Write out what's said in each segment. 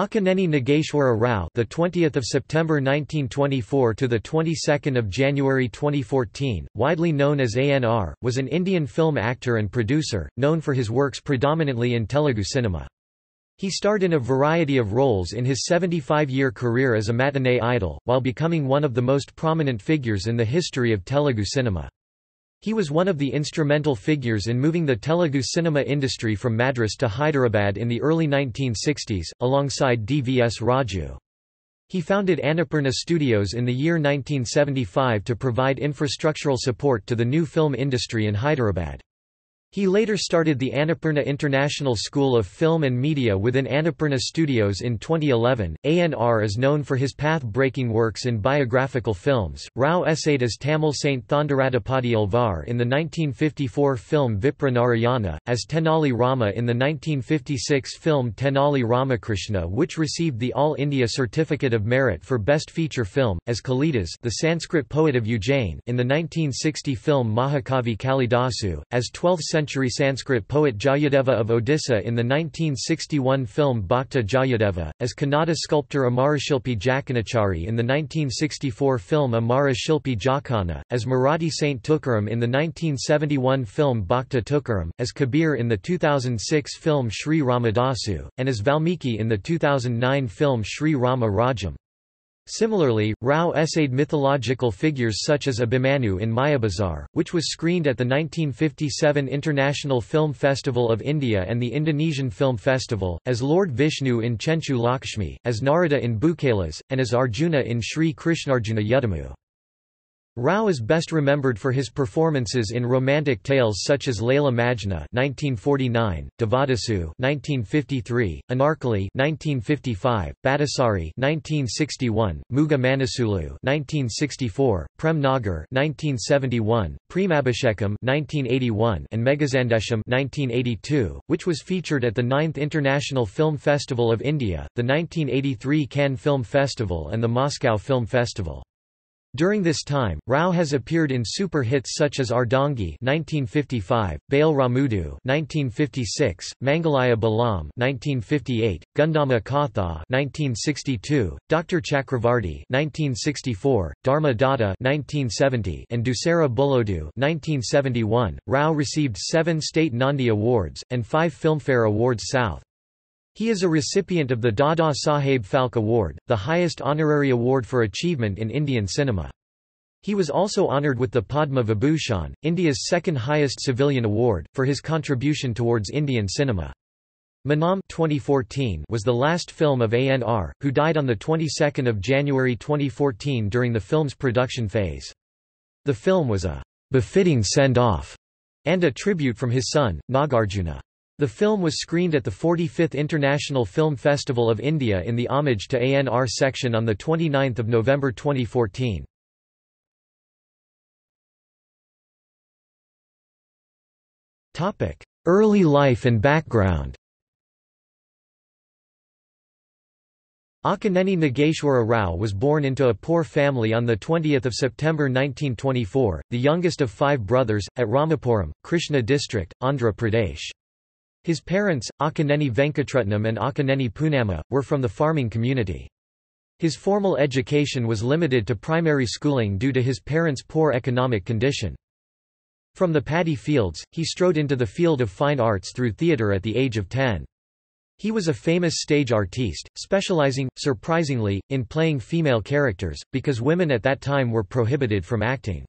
Akkineni Nageswara Rao, the 20th of September 1924 to the 22nd of January 2014, widely known as ANR, was an Indian film actor and producer, known for his works predominantly in Telugu cinema. He starred in a variety of roles in his 75-year career as a matinee idol, while becoming one of the most prominent figures in the history of Telugu cinema. He was one of the instrumental figures in moving the Telugu cinema industry from Madras to Hyderabad in the early 1960s, alongside D. V. S. Raju. He founded Annapurna Studios in the year 1975 to provide infrastructural support to the new film industry in Hyderabad. He later started the Annapurna International School of Film and Media within Annapurna Studios in 2011. ANR is known for his path-breaking works in biographical films. Rao essayed as Tamil Saint Thondaradapadi Alvar in the 1954 film Vipra Narayana, as Tenali Rama in the 1956 film Tenali Ramakrishna, which received the All India Certificate of Merit for Best Feature Film, as Kalidas, the Sanskrit poet of Ujjain, in the 1960 film Mahakavi Kalidasu, as 12th century Sanskrit poet Jayadeva of Odisha in the 1961 film Bhakta Jayadeva, as Kannada sculptor Amarashilpi Jakhana in the 1964 film Amarashilpi Jakhana, as Marathi Saint Tukaram in the 1971 film Bhakta Tukaram, as Kabir in the 2006 film Sri Ramadasu, and as Valmiki in the 2009 film Sri Rama Rajam. Similarly, Rao essayed mythological figures such as Abhimanyu in Mayabazar, which was screened at the 1957 International Film Festival of India and the Indonesian Film Festival, as Lord Vishnu in Chenchu Lakshmi, as Narada in Bukhalas, and as Arjuna in Sri Krishnarjuna Yudamu. Rao is best remembered for his performances in romantic tales such as Layla Majnun (1949), Devadasu (1953), Anarkali (1955), Bhattasari (1961), Muga Manasulu (1964), Prem Nagar (1971), Premabhishekam (1981), and Meghasandesam (1982), which was featured at the 9th International Film Festival of India, the 1983 Cannes Film Festival, and the Moscow Film Festival. During this time, Rao has appeared in super hits such as Ardhangi (1955), Bail Ramudu (1956), Mangalaya Balam (1958), Gundama Katha (1962), Dr. Chakravarti (1964), Dharma Dada (1970), and Dusara Bulodu (1971). Rao received 7 state Nandi Awards and 5 Filmfare Awards South. He is a recipient of the Dada Saheb Phalke Award, the highest honorary award for achievement in Indian cinema. He was also honoured with the Padma Vibhushan, India's second highest civilian award, for his contribution towards Indian cinema. Manam 2014 was the last film of ANR, who died on the 22nd of January 2014 during the film's production phase. The film was a befitting send-off and a tribute from his son, Nagarjuna. The film was screened at the 45th International Film Festival of India in the Homage to ANR section on 29 November 2014. Early life and background. Akkineni Nageswara Rao was born into a poor family on 20 September 1924, the youngest of 5 brothers, at Ramapuram, Krishna district, Andhra Pradesh. His parents, Akkineni Venkatratnam and Akkineni Poonamma, were from the farming community. His formal education was limited to primary schooling due to his parents' poor economic condition. From the paddy fields, he strode into the field of fine arts through theatre at the age of 10. He was a famous stage artiste, specializing, surprisingly, in playing female characters, because women at that time were prohibited from acting.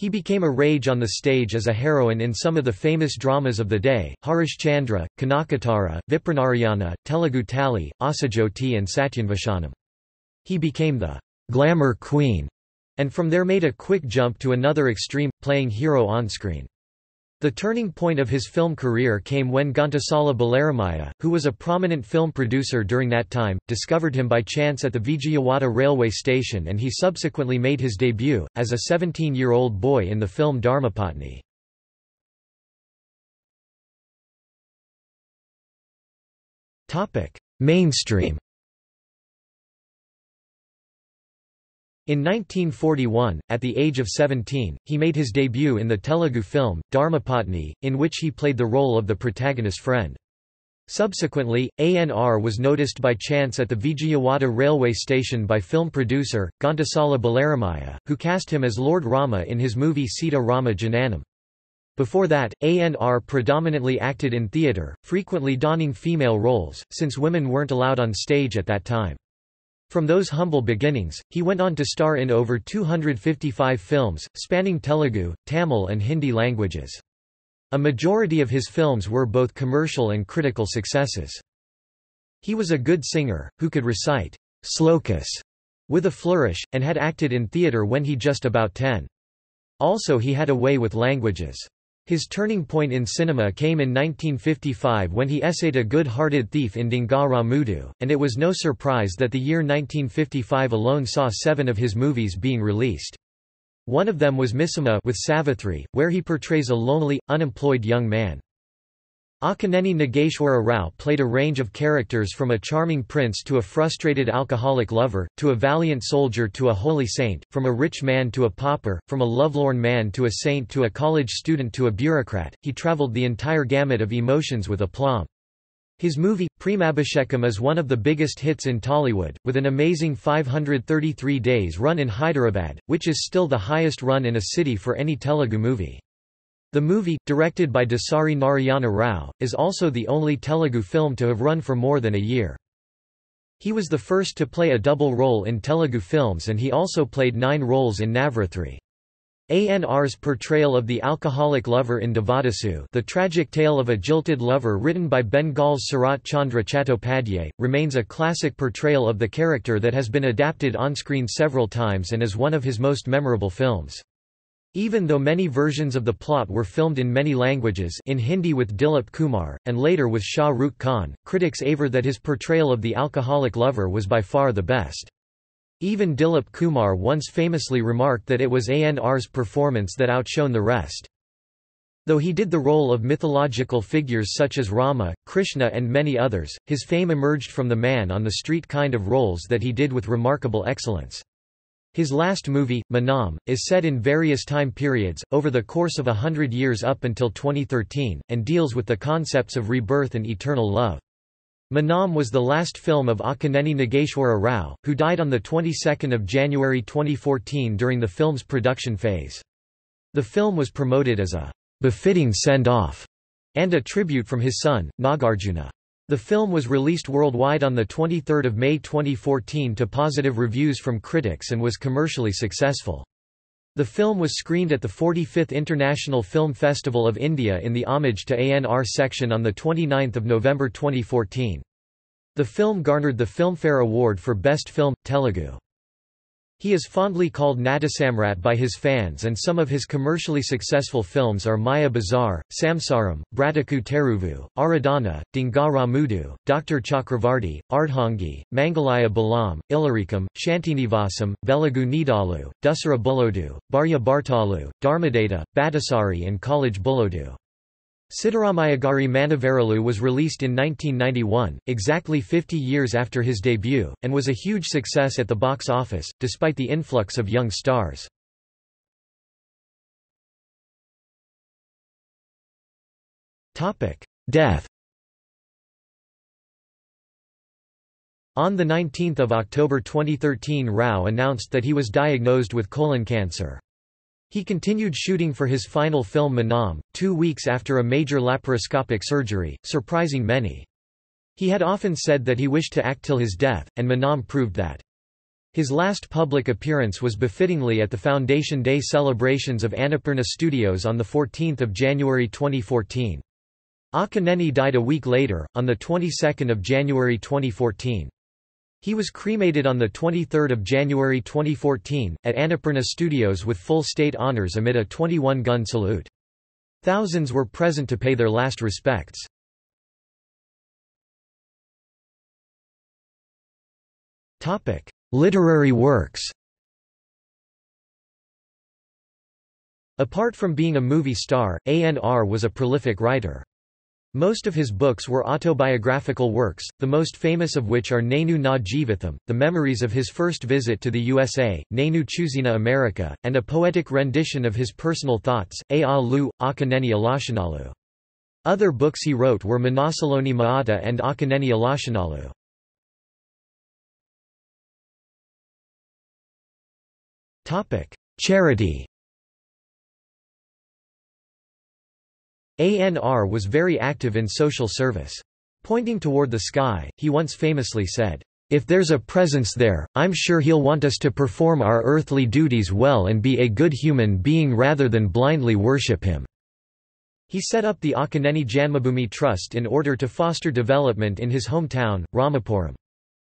He became a rage on the stage as a heroine in some of the famous dramas of the day, Harishchandra, Kanakatara, Vipranarayana, Telugu Tali, Asajoti and Satyanvashanam. He became the glamour queen, and from there made a quick jump to another extreme, playing hero on-screen. The turning point of his film career came when Gondasala Balaramaiah, who was a prominent film producer during that time, discovered him by chance at the Vijayawada railway station, and he subsequently made his debut, as a 17-year-old boy, in the film Dharmapatni. Mainstream. In 1941, at the age of 17, he made his debut in the Telugu film, Dharmapatni, in which he played the role of the protagonist's friend. Subsequently, ANR was noticed by chance at the Vijayawada railway station by film producer, Gondasala Balaramaiah, who cast him as Lord Rama in his movie Sita Rama Jananam. Before that, ANR predominantly acted in theatre, frequently donning female roles, since women weren't allowed on stage at that time. From those humble beginnings, he went on to star in over 255 films, spanning Telugu, Tamil and Hindi languages. A majority of his films were both commercial and critical successes. He was a good singer, who could recite slokas with a flourish, and had acted in theatre when he just about 10. Also he had a way with languages. His turning point in cinema came in 1955 when he essayed A Good-Hearted Thief in Dingaramudu, and it was no surprise that the year 1955 alone saw 7 of his movies being released. One of them was Misima with Savithri, where he portrays a lonely, unemployed young man. Akkineni Nageswara Rao played a range of characters from a charming prince to a frustrated alcoholic lover, to a valiant soldier to a holy saint, from a rich man to a pauper, from a lovelorn man to a saint to a college student to a bureaucrat. He traveled the entire gamut of emotions with aplomb. His movie, Premabhishekam, is one of the biggest hits in Tollywood, with an amazing 533 days run in Hyderabad, which is still the highest run in a city for any Telugu movie. The movie, directed by Dasari Narayana Rao, is also the only Telugu film to have run for more than a year. He was the first to play a double role in Telugu films, and he also played 9 roles in Navratri. ANR's portrayal of the alcoholic lover in Devadasu, The Tragic Tale of a Jilted Lover, written by Bengal's Surat Chandra Chattopadhyay, remains a classic portrayal of the character that has been adapted on-screen several times and is one of his most memorable films. Even though many versions of the plot were filmed in many languages, in Hindi with Dilip Kumar, and later with Shah Rukh Khan, critics aver that his portrayal of the alcoholic lover was by far the best. Even Dilip Kumar once famously remarked that it was ANR's performance that outshone the rest. Though he did the role of mythological figures such as Rama, Krishna and many others, his fame emerged from the man-on-the-street kind of roles that he did with remarkable excellence. His last movie, Manam, is set in various time periods, over the course of 100 years up until 2013, and deals with the concepts of rebirth and eternal love. Manam was the last film of Akkineni Nageswara Rao, who died on the 22nd of January 2014 during the film's production phase. The film was promoted as a befitting send-off and a tribute from his son, Nagarjuna. The film was released worldwide on the 23rd of May 2014 to positive reviews from critics and was commercially successful. The film was screened at the 45th International Film Festival of India in the Homage to ANR section on 29 November 2014. The film garnered the Filmfare Award for Best Film, Telugu. He is fondly called Nadasamrat by his fans, and some of his commercially successful films are Mayabazar, Samsaram, Brataku Teruvu, Aradhana, Dingaramudu, Dr. Chakravarti, Ardhangi, Mangalaya Balam, Illarikam, Shantinivasam, Velagu Nidalu, Dusara Bulodu, Barya Bartalu, Dharmadata, Bhattasari and College Bulodu. Sidaramayagari Manavaralu was released in 1991, exactly 50 years after his debut, and was a huge success at the box office, despite the influx of young stars. Death. On 19 October 2013, Rao announced that he was diagnosed with colon cancer. He continued shooting for his final film Manam, 2 weeks after a major laparoscopic surgery, surprising many. He had often said that he wished to act till his death, and Manam proved that. His last public appearance was befittingly at the Foundation Day celebrations of Annapurna Studios on 14 January 2014. Akkineni died a week later, on 22 January 2014. He was cremated on 23 January 2014, at Annapurna Studios with full state honours amid a 21-gun salute. Thousands were present to pay their last respects. Literary works. Apart from being a movie star, ANR was a prolific writer. Most of his books were autobiographical works, the most famous of which are Nenu Na Jeevitham, the memories of his first visit to the USA, Nenu Chusina America, and a poetic rendition of his personal thoughts, A A Lu, Akkineni Alashanalu. Other books he wrote were Manasaloni Maata and Akkineni Alashanalu. Charity. ANR was very active in social service. Pointing toward the sky, he once famously said, "If there's a presence there, I'm sure he'll want us to perform our earthly duties well and be a good human being rather than blindly worship him." He set up the Akkineni Janmabhoomi Trust in order to foster development in his hometown, Ramapuram.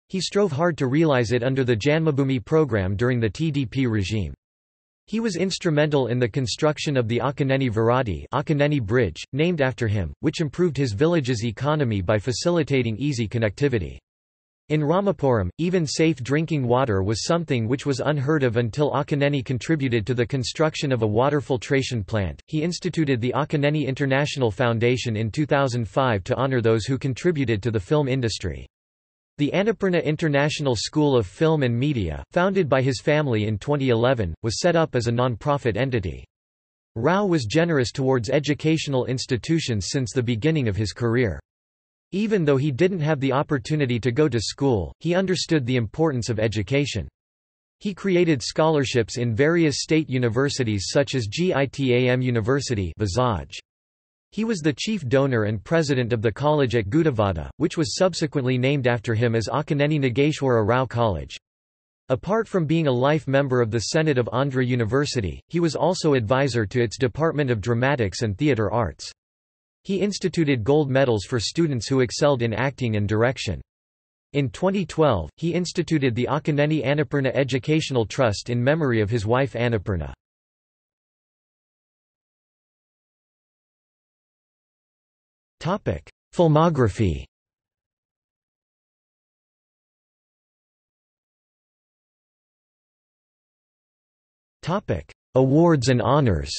He strove hard to realize it under the Janmabhoomi program during the TDP regime. He was instrumental in the construction of the Akkineni Viradi Akkineni Bridge, named after him, which improved his village's economy by facilitating easy connectivity. In Ramapuram, even safe drinking water was something which was unheard of until Akkineni contributed to the construction of a water filtration plant. He instituted the Akkineni International Foundation in 2005 to honor those who contributed to the film industry. The Annapurna International School of Film and Media, founded by his family in 2011, was set up as a non-profit entity. Rao was generous towards educational institutions since the beginning of his career. Even though he didn't have the opportunity to go to school, he understood the importance of education. He created scholarships in various state universities such as Gitam University Visaj. He was the chief donor and president of the college at Gudavada, which was subsequently named after him as Akkineni Nageswara Rao College. Apart from being a life member of the Senate of Andhra University, he was also advisor to its Department of Dramatics and Theatre Arts. He instituted gold medals for students who excelled in acting and direction. In 2012, he instituted the Akkineni Annapurna Educational Trust in memory of his wife Annapurna. Filmography. Awards and honors.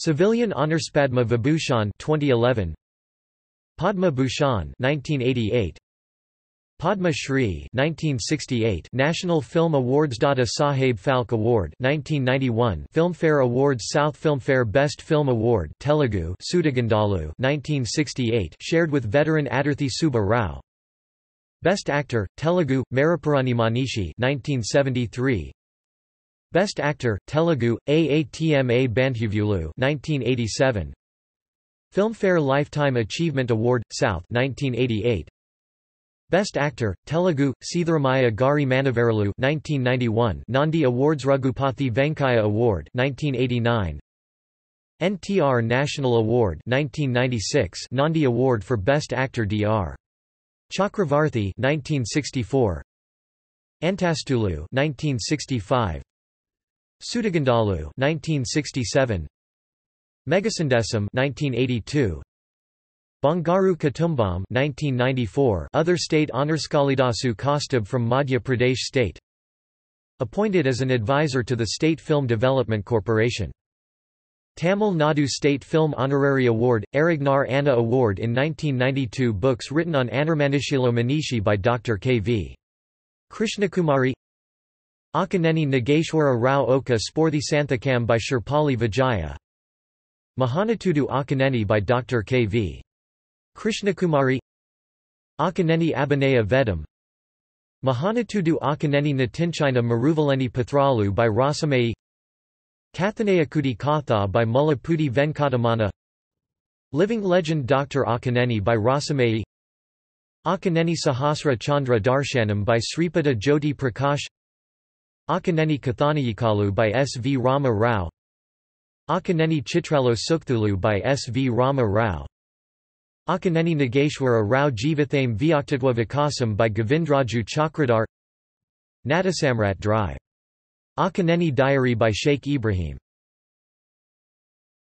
Civilian honors: Padma Vibhushan 2011, Padma Bhushan 1988, Padma Shri 1968, National Film Awards, Dada Saheb Phalke Award 1991, Filmfare Awards South, Filmfare Best Film Award Telugu Sudagandalu 1968, shared with veteran Adarthi Subba Rao. Best Actor Telugu, Maripurani Manishi 1973, Best Actor Telugu, Aatma Bandhuvulu 1987, Filmfare Lifetime Achievement Award South 1988. Best Actor, Telugu, Seetharamaiah Gari Manavaralu 1991, Nandi Awards Raghupathi Venkaya Award 1989, NTR National Award 1996, Nandi Award for Best Actor Dr. Chakravarti 1964, Antastulu 1965, Sudagandalu 1967, Meghasandesam 1982, Bangaru Kutumbam 1994, other state honors: Kalidasu Kastab from Madhya Pradesh state, appointed as an advisor to the State Film Development Corporation. Tamil Nadu State Film Honorary Award, Arignar Anna Award in 1992. Books written on Annarmanishilo Manishi by Dr. K. V. Krishnakumari. Akkineni Nageswara Rao Oka Sporthi Santhakam by Sherpali Vijaya. Mahanatudu Akkineni by Dr. K. V. Krishnakumari. Akkineni Abhinaya Vedam. Mahanatudu Akkineni Natinchina Maruvaleni Pathralu by Rasamayi. Kathanayakudi Katha by Mullapudi Venkatamana. Living Legend Dr. Akkineni by Rasamayi. Akkineni Sahasra Chandra Darshanam by Sripada Jyoti Prakash. Akkineni Kathanayikalu by S. V. Rama Rao. Akkineni Chitralo Sukthalu by S. V. Rama Rao. Akkineni Nageswara Rao Jeevathame Vyaktitwa Vikasam by Govindraju Chakradhar. Natasamrat Drive. Akkineni Diary by Sheikh Ibrahim.